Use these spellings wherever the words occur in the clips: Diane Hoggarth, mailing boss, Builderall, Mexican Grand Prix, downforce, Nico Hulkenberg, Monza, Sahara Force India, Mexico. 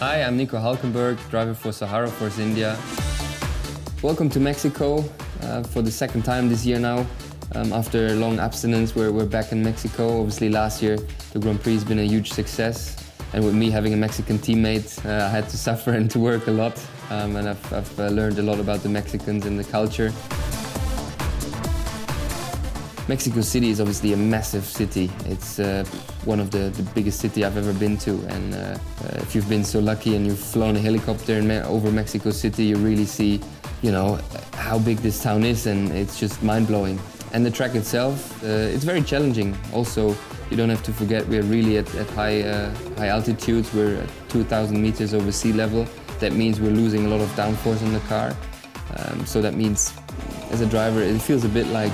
Hi, I'm Nico Hulkenberg, driver for Sahara Force India. Welcome to Mexico for the second time this year now. After a long abstinence, we're back in Mexico. Obviously last year the Grand Prix has been a huge success, and with me having a Mexican teammate, I had to suffer and to work a lot, and I've learned a lot about the Mexicans and the culture. Mexico City is obviously a massive city. It's one of the biggest cities I've ever been to, and if you've been so lucky and you've flown a helicopter over Mexico City, you really see, you know, how big this town is, and it's just mind-blowing. And the track itself, it's very challenging. Also, you don't have to forget we're really at high altitudes. We're at 2,000 meters over sea level. That means we're losing a lot of downforce on the car. So that means, as a driver, it feels a bit like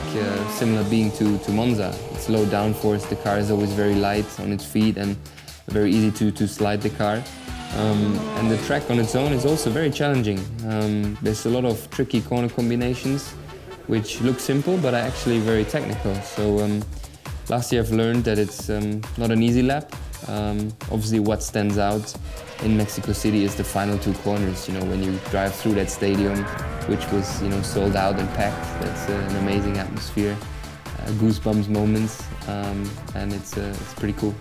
similar being to Monza. It's low downforce, the car is always very light on its feet and very easy to slide the car. And the track on its own is also very challenging. There's a lot of tricky corner combinations, which look simple but are actually very technical. So last year I've learned that it's not an easy lap. Obviously what stands out in Mexico City is the final two corners. You know, when you drive through that stadium, which was, you know, sold out and packed, that's an amazing atmosphere, goosebumps moments, and it's pretty cool.